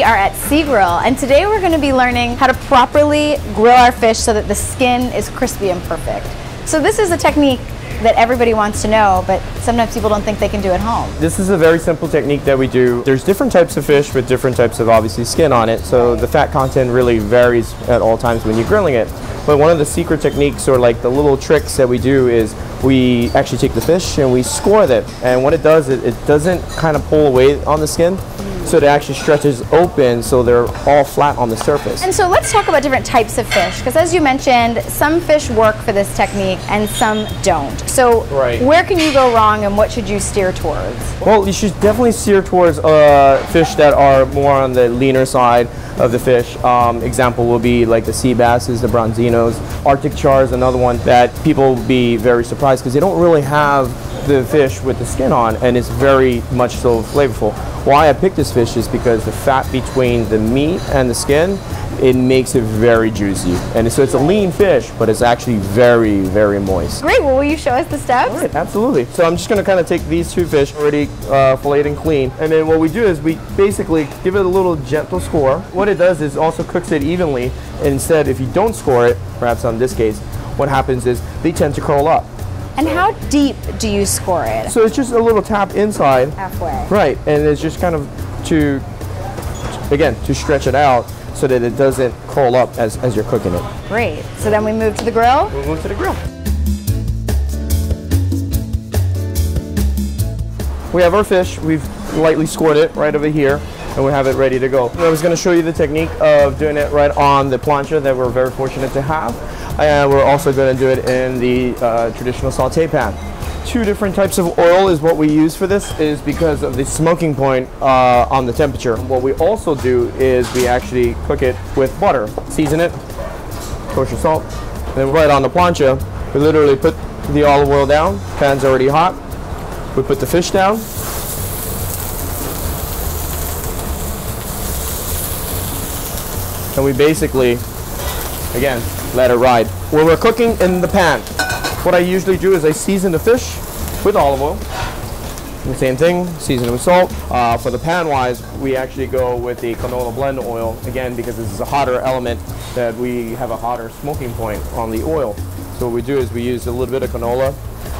We are at Sea Grill, and today we're going to be learning how to properly grill our fish so that the skin is crispy and perfect. So this is a technique that everybody wants to know, but sometimes people don't think they can do at home. This is a very simple technique that we do. There's different types of fish with different types of, obviously, skin on it, so the fat content really varies at all times when you're grilling it. But one of the secret techniques, or like the little tricks that we do, is we actually take the fish and we score it. And what it does, it doesn't kind of pull away on the skin. So it actually stretches open so they're all flat on the surface. And so let's talk about different types of fish, because as you mentioned, some fish work for this technique and some don't. So where can you go wrong and what should you steer towards? Well, you should definitely steer towards fish that are more on the leaner side of the fish. Example will be like the sea basses, the bronzinos. Arctic char is another one that people will be very surprised because they don't really have the fish with the skin on, and it's very much so flavorful. Why I picked this fish is because the fat between the meat and the skin, it makes it very juicy. And so it's a lean fish, but it's actually very, very moist. Great, well, will you show us the steps? Right, absolutely. So I'm just gonna kind of take these two fish, already filleted and clean, and then what we do is we basically give it a little gentle score. What it does is also cooks it evenly. Instead, if you don't score it, perhaps on this case, what happens is they tend to curl up. And how deep do you score it? So it's just a little tap inside. Halfway. Right, and it's just kind of to, again, to stretch it out so that it doesn't curl up as you're cooking it. Great, so then we move to the grill? We'll move to the grill. We have our fish, we've lightly scored it right over here, and we have it ready to go. I was going to show you the technique of doing it right on the plancha that we're very fortunate to have. And we're also going to do it in the traditional saute pan. Two different types of oil is what we use for this, is because of the smoking point on the temperature. What we also do is we actually cook it with butter, season it, kosher salt, and then right on the plancha, we literally put the olive oil down, pan's already hot, we put the fish down, and we basically, again, let it ride. When we're cooking in the pan, what I usually do is I season the fish with olive oil. The same thing, season it with salt. For the pan-wise, we actually go with the canola blend oil, again, because this is a hotter element that we have a hotter smoking point on the oil. So what we do is we use a little bit of canola.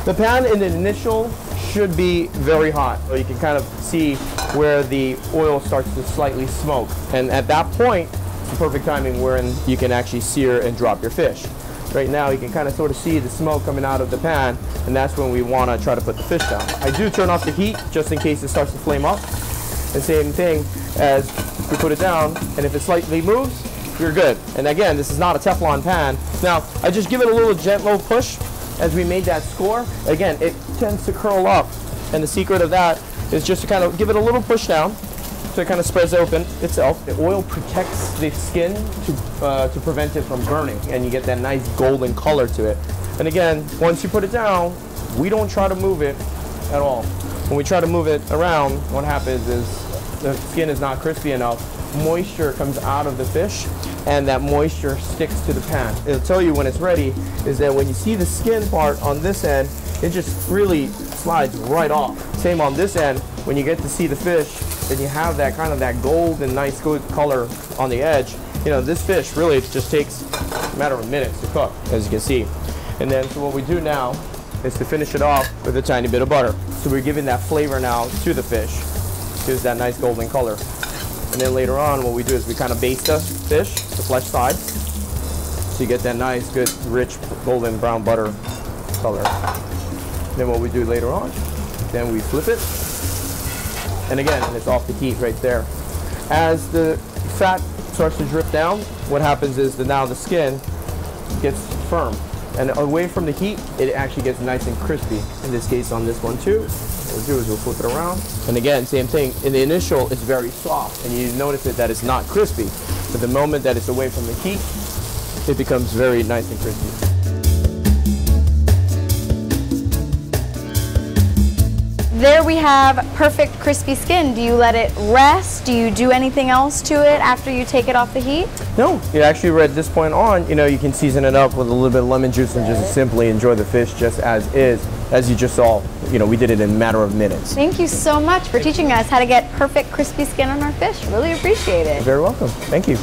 The pan in the initial should be very hot. So you can kind of see where the oil starts to slightly smoke. And at that point, perfect timing wherein you can actually sear and drop your fish. Right now you can kind of sort of see the smoke coming out of the pan, and that's when we want to try to put the fish down. I do turn off the heat just in case it starts to flame up. The same thing as we put it down, and if it slightly moves, you're good. And again, this is not a Teflon pan. Now I just give it a little gentle push as we made that score. Again, it tends to curl up, and the secret of that is just to kind of give it a little push down. So it kind of spreads open itself. The oil protects the skin to prevent it from burning, and you get that nice golden color to it. And again, once you put it down, we don't try to move it at all. When we try to move it around, what happens is the skin is not crispy enough. Moisture comes out of the fish, and that moisture sticks to the pan. It'll tell you when it's ready is that when you see the skin part on this end, it just really slides right off. Same on this end, when you get to see the fish, and you have that kind of that gold and nice good color on the edge. You know, this fish really just takes a matter of minutes to cook, as you can see. And then, so what we do now is to finish it off with a tiny bit of butter. So we're giving that flavor now to the fish. Gives that nice golden color. And then later on, what we do is we kind of baste the fish, the flesh side, so you get that nice, good, rich, golden brown butter color. Then what we do later on, then we flip it. And again, it's off the heat right there. As the fat starts to drip down, what happens is that now the skin gets firm. And away from the heat, it actually gets nice and crispy. In this case, on this one too, what we'll do is we'll flip it around. And again, same thing. In the initial, it's very soft, and you notice it, that it's not crispy. But the moment that it's away from the heat, it becomes very nice and crispy. There we have perfect crispy skin. Do you let it rest? Do you do anything else to it after you take it off the heat? No, you actually at this point on, you know, you can season it up with a little bit of lemon juice and just simply enjoy the fish just as is. As you just saw, you know, we did it in a matter of minutes. Thank you so much for teaching us how to get perfect crispy skin on our fish. Really appreciate it. You're very welcome. Thank you.